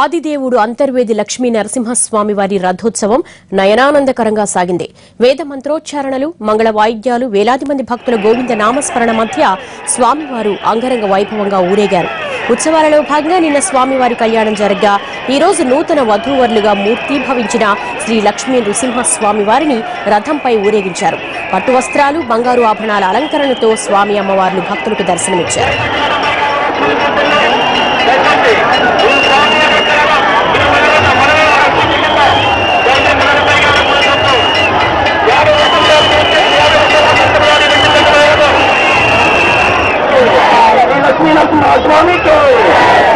ఆదిదేవుడు అంతర్వేది లక్ష్మీ నరసింహ స్వామి వారి రథోత్సవం నయనానందకరంగా సాగింది. వేద మంత్రోచ్చారణలు, మంగళ వాయిద్యాలు, వేలాది మంది భక్తుల గోవింద నామస్మరణ మధ్య స్వామివారు అంగరంగ వైభవంగా ఊరేగారు. ఉత్సవాలలో భాగంగా నిన్న స్వామివారి కళ్యాణం జరగ్గా ఈ రోజు నూతన వధూవరులుగా మూర్తిభవించిన శ్రీ లక్ష్మీ నరసింహ స్వామివారిని రథంపై ఊరేగించారు. పట్టు వస్త్రాలు, బంగారు ఆభరణాల అలంకరణతో స్వామి అమ్మవార్లు భక్తులకు దర్శనమిచ్చారు. Let's go!